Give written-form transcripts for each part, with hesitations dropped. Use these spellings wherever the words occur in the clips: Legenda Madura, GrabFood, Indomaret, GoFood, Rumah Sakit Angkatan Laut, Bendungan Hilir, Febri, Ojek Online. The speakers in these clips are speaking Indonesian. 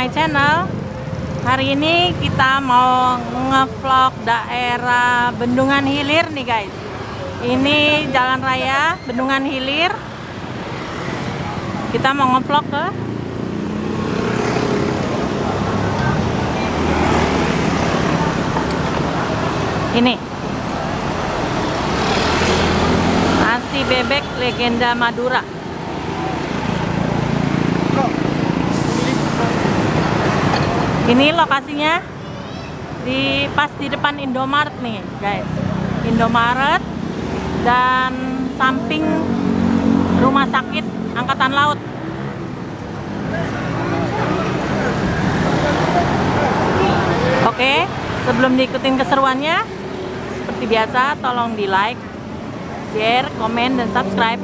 my channel. Hari ini kita mau ngevlog daerah Bendungan Hilir nih guys. Ini jalan raya Bendungan Hilir. Kita mau ngevlog ke ini. Nasi bebek Legenda Madura. Ini lokasinya pas di depan Indomaret nih guys, Indomaret, dan samping Rumah Sakit Angkatan Laut. Oke, sebelum diikutin keseruannya, seperti biasa tolong di like, share, komen, dan subscribe.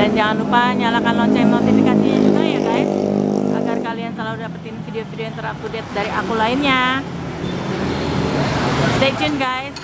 Dan jangan lupa nyalakan lonceng notifikasinya juga ya guys, kalian selalu dapetin video-video yang terupdate dari aku lainnya. Stay tune guys.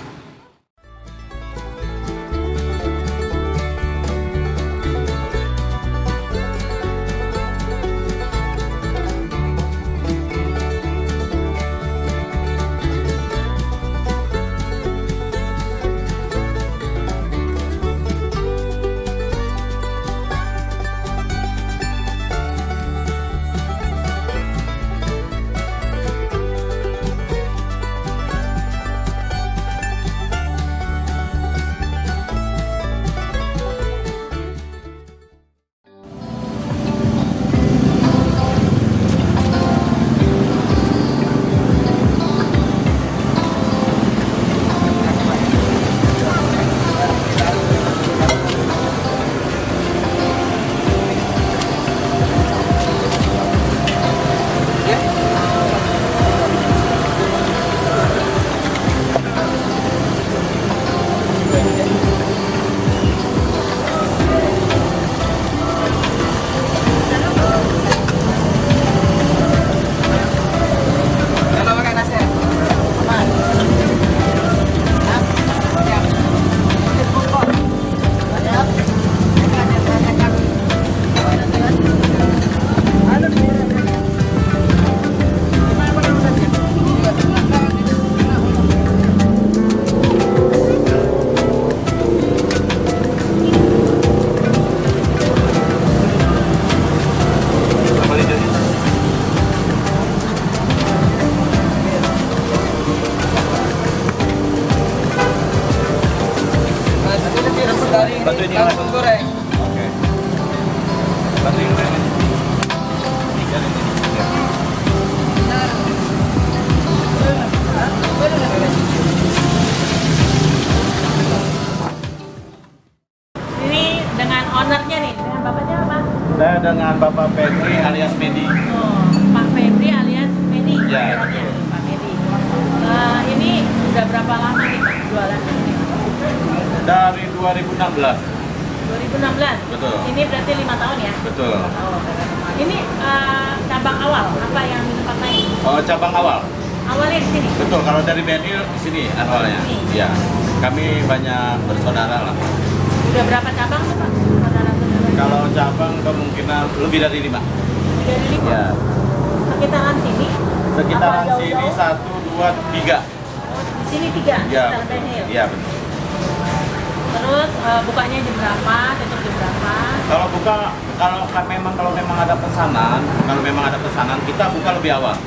Dengan Bapak Febri alias Medi. Oh, Pak Febri alias Medi. Ya. Pak Medi. Ini udah berapa lama nih jualan ini? Dari 2016. 2016. Betul. Ini berarti 5 tahun ya? Betul. 5 tahun. Ini cabang awal apa yang dipakai? Oh, cabang awal. Awalnya di sini. Betul. Kalau dari Medi di sini awalnya. Iya. Kami banyak bersaudara lah. Udah berapa cabang tuh Pak? Kalau cabang kemungkinan lebih dari 5. Lebih dari 5? Ya. Sekitaran sini? Sekitaran sini 1, 2, 3. Oh, sini 3? Ya. Iya, betul. Terus bukanya jam berapa? Tutup jam berapa? Kalau buka, kalau memang ada pesanan, kita buka lebih awal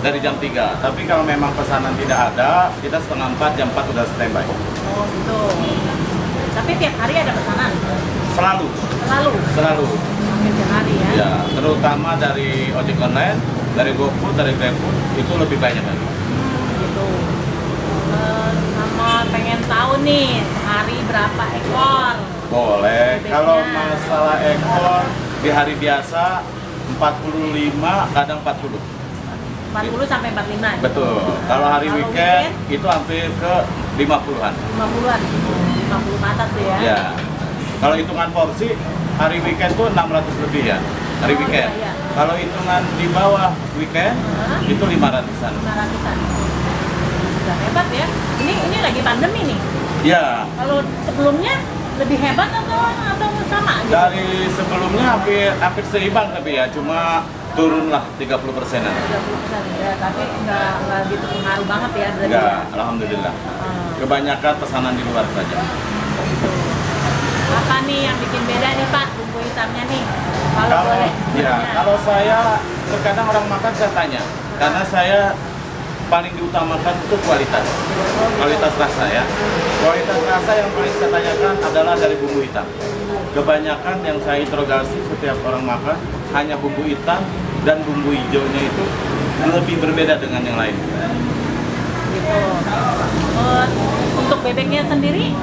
dari jam 3. Tapi kalau memang pesanan tidak ada, kita setengah 4, jam 4 udah standby. Oh, gitu. Tapi tiap hari ada pesanan? Selalu. Selalu. Sampai sehari ya. Ya, terutama dari Ojek Online, dari GoFood, dari GrabFood itu lebih banyak lagi. Gitu. Sama pengen tahu nih hari berapa ekor? Boleh. Bebeknya. Kalau masalah ekor di hari biasa 45, kadang 40. 40 sampai 45. Betul. Kalau hari weekend itu hampir ke 50-an. 50 ke atas ya. Ya. Kalau hitungan porsi, hari weekend tuh 600 lebih ya, hari weekend. Iya, iya. Kalau hitungan di bawah weekend, itu 500-an. 500-an. Udah hebat ya. Ini lagi pandemi nih. Iya. Kalau sebelumnya lebih hebat atau sama? Gitu? Dari sebelumnya hampir seimbang tapi ya, cuma Turunlah 30%-an. 30%, ya, tapi nggak gitu pengaruh banget ya? Nggak, alhamdulillah. Kebanyakan pesanan di luar saja. Apa nih yang bikin beda nih Pak, bumbu hitamnya nih? Kalau boleh. Ya, kalau saya, terkadang orang makan saya tanya. Karena saya paling diutamakan itu kualitas. Kualitas rasa ya. Kualitas rasa yang paling saya tanyakan adalah dari bumbu hitam. Kebanyakan yang saya interogasi setiap orang makan, hanya bumbu hitam dan bumbu hijaunya itu lebih berbeda dengan yang lain. Gitu. Untuk bebeknya sendiri?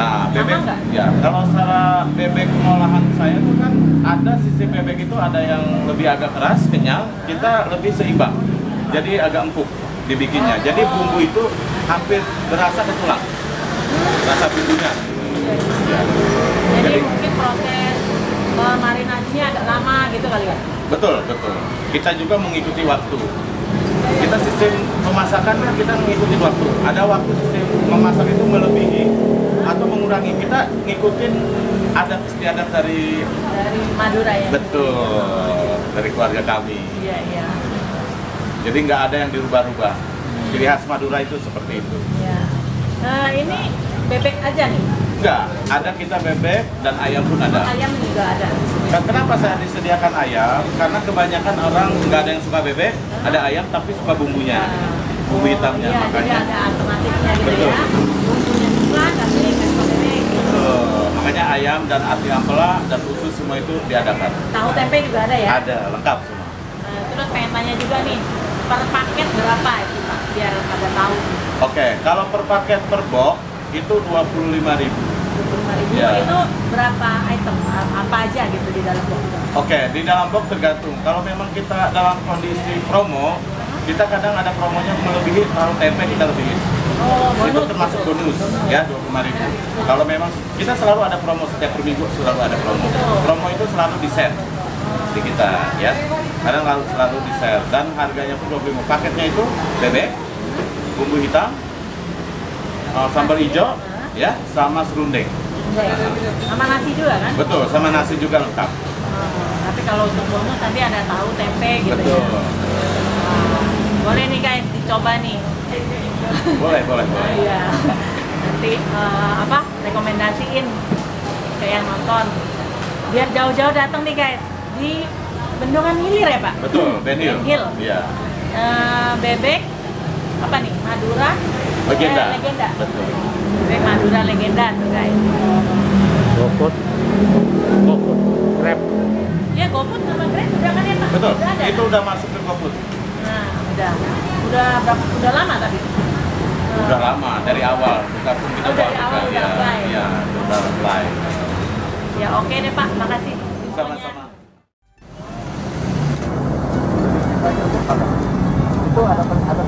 Nah, bebek ya. Kalau secara bebek pengolahan saya itu kan ada sisi bebek itu ada yang lebih agak keras, kenyal, kita lebih seimbang. Jadi agak empuk dibikinnya. Jadi bumbu itu hampir berasa ke tulang. Rasa bumbunya. Ya. Jadi mungkin proses marinasinya agak lama gitu kali ya? Betul, betul. Kita juga mengikuti waktu. Kita sistem pemasakannya kita mengikuti waktu. Ada waktu sistem memasak itu melebihi atau mengurangi. Kita ngikutin adat istiadat dari Madura ya? Betul, dari keluarga kami. Iya, iya. Jadi nggak ada yang dirubah-rubah. Ciri khas Madura itu seperti itu. Ya. Ini bebek aja nih? Enggak, ada kita bebek dan ayam pun ada. Ayam juga ada. Kenapa saya disediakan ayam? Karena kebanyakan orang nggak ada yang suka bebek, ada ayam tapi suka bumbunya, bumbu hitamnya. Iya, makanya ada alternatifnya gitu. Betul. Ya. Bumbunya suka, tapi nggak suka bebek. Betul. Makanya ayam dan ati ampela dan usus semua itu diadakan. Tahu tempe juga ada ya? Ada, lengkap semua. Terus pengen tanya juga nih, per paket berapa itu Pak? Biar pada tahu. Oke, kalau per paket per box itu 25.000. 25.000 ya. Itu berapa item? Apa aja gitu di dalam box? Oke, di dalam box tergantung. Kalau memang kita dalam kondisi promo, kita kadang ada promonya melebihi, kalau tempe kita lebihin. Oh, itu termasuk bonus ya, 25.000. Ya. Kalau memang kita selalu ada promo setiap minggu, selalu ada promo. Promo itu selalu di-share di kita ya. Kadang selalu di-share dan harganya pun 25. Paketnya itu bebek, bumbu hitam, sambal hijau, ya, sama serundeng. Sama nasi juga kan? Betul, sama nasi juga lengkap. Tapi kalau untuk bonus tadi ada tahu tempe gitu. Betul. Ya? Boleh nih guys, dicoba nih. Boleh, boleh, boleh. Iya. Nanti rekomendasiin ke yang nonton. Biar jauh-jauh datang nih guys di Bendungan Hilir ya Pak? Betul, Bendil. Iya. Bebek apa nih? Madura. Legenda. Legenda. Betul. Bebek Madura legenda tuh guys. GoFood. GoFood. Grab. Ya GoFood sama Grab udah kan ya Pak? Betul. Udah ada, itu udah masuk ke GoFood. Nah, udah. Udah berapa? Udah lama tadi? Udah lama dari awal. Bukan pun kita buat. Dari awal udah apply. Iya, udah apply. Ya oke deh Pak, makasih. Sama-sama. Itu ada pesan.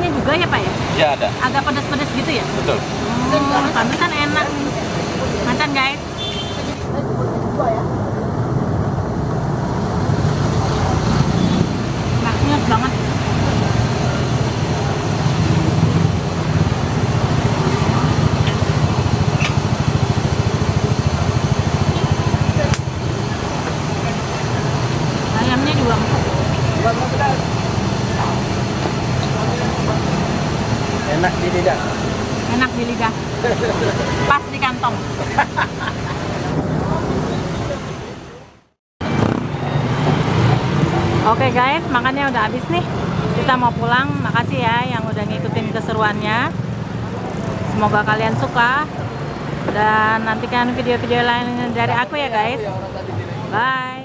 pedasnya juga ya Pak ya? Iya ada. Agak pedas-pedas gitu ya? Betul. Pantesan enak. Macan guys. Maknyus banget. Ayamnya juga enak di lidah. Enak di lidah. Pas di kantong. Oke guys, makannya udah habis nih. Kita mau pulang. Makasih ya yang udah ngikutin keseruannya. Semoga kalian suka. Dan nantikan video-video lain dari aku ya guys. Bye.